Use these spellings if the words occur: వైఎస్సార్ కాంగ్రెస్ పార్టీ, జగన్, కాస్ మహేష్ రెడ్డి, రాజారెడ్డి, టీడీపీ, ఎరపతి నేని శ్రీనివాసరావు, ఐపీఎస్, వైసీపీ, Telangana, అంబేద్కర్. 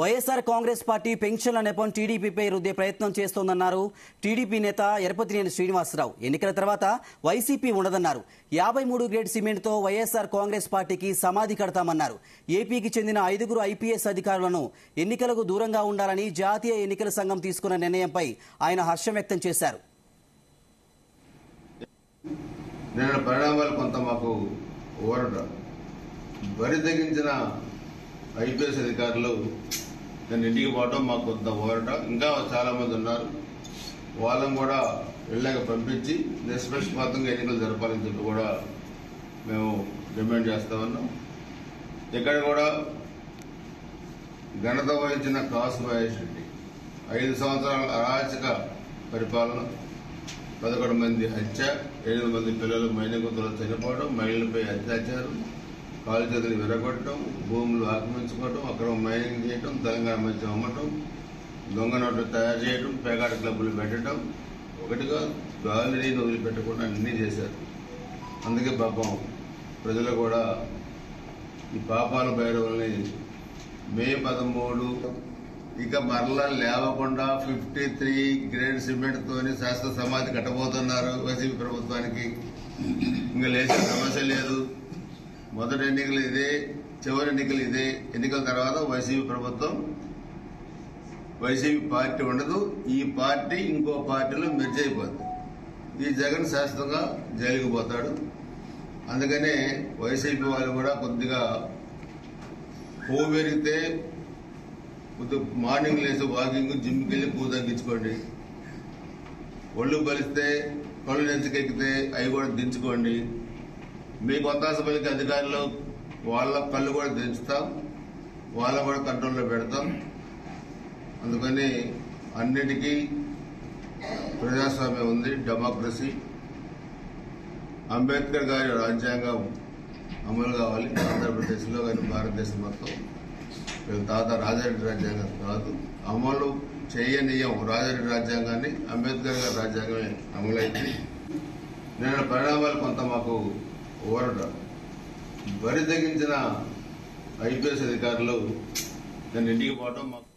వైఎస్సార్ కాంగ్రెస్ పార్టీ పెన్షన్ల నెపం టీడీపీపై రుద్దే ప్రయత్నం చేస్తోందన్నారు టీడీపీ నేత ఎరపతి నేని శ్రీనివాసరావు. ఎన్నికల తర్వాత వైసీపీ ఉండదన్నారు. 53 గ్రేడ్ సిమెంట్తో వైఎస్సార్ కాంగ్రెస్ పార్టీకి సమాధి కడతామన్నారు. ఏపీకి చెందిన 5గురు ఐపీఎస్ అధికారులను ఎన్నికలకు దూరంగా ఉండాలని జాతీయ ఎన్నికల సంఘం తీసుకున్న నిర్ణయంపై ఆయన హర్షం వ్యక్తం చేశారు. ఐపీఎస్ అధికారులు నేను ఇంటికి పోవడం మాకు కొంత ఓరట. ఇంకా చాలామంది ఉన్నారు, వాళ్ళని కూడా వెళ్ళాక పంపించి నిష్పక్షపాతంగా ఎన్నికలు జరపాలని చెప్పి కూడా మేము డిమాండ్ చేస్తామన్నాం. ఇక్కడ కూడా ఘనత వహించిన కాస్ మహేష్ రెడ్డి 5 సంవత్సరాల అరాచక పరిపాలన, 11 మంది హత్య, 8 మంది పిల్లలు మైనగుతులు చనిపోవడం, మహిళలపై అత్యాచారం, కాలు చేతులు విరగొట్టడం, భూములు ఆక్రమించుకోవడం, అక్కడ మైనింగ్ చేయడం, తెలంగాణ మధ్య అమ్మటం, దొంగ నోట్లు తయారు చేయడం, పేకాట క్లబ్బులు పెట్టడం, ఒకటిగా గాలిని వదిలిపెట్టకుండా అన్నీ చేశారు. అందుకే పాపం ప్రజలు కూడా ఈ పాపాల భైరవుల్ని మే 13 ఇక మరలా లేవకుండా 53 గ్రేడ్ సిమెంట్తోని శాశ్వత సమాధి కట్టబోతున్నారు వైసీపీ ప్రభుత్వానికి. ఇంకా లేచే సమస్య లేదు. మొదటి ఎన్నికలు ఇదే, చివరి ఎన్నికలు ఇదే. ఎన్నికల తర్వాత వైసీపీ ప్రభుత్వం, వైసీపీ పార్టీ ఉండదు. ఈ పార్టీ ఇంకో పార్టీలో మెర్జ్ అయిపోతుంది. ఈ జగన్ శాశ్వతంగా జైలుకు పోతాడు. అందుకనే వైసీపీ వాళ్ళు కూడా కొద్దిగా పువ్వు పెరిగితే కొద్దిగా మార్నింగ్ లేసి వాకింగ్, జిమ్కి వెళ్ళి పువ్వు తగ్గించుకోండి. ఒళ్ళు బలిస్తే, పళ్ళు నెంచుకెక్కితే అవి కూడా దించుకోండి. మీ కొత్త పలికి అధికారులు వాళ్ళ పళ్ళు కూడా దించుతాం, వాళ్ళ కూడా కంట్రోల్లో పెడతాం. అందుకని అన్నిటికీ ప్రజాస్వామ్యం ఉంది, డెమోక్రసీ, అంబేద్కర్ గారి రాజ్యాంగం అమలు కావాలి ఆంధ్రప్రదేశ్లో కానీ భారతదేశం మొత్తం. వీళ్ళ తాత రాజారెడ్డి రాజ్యాంగం కాదు, అమలు చేయనీయం రాజారెడ్డి రాజ్యాంగాన్ని. అంబేద్కర్ గారి రాజ్యాంగమే అమలైంది. నేను పరిణామాలు కొంత మాకు ఓరట. బరి తగ్గించిన ఐపీఎస్ అధికారులు నేను ఇంటికి పోవడం మాకు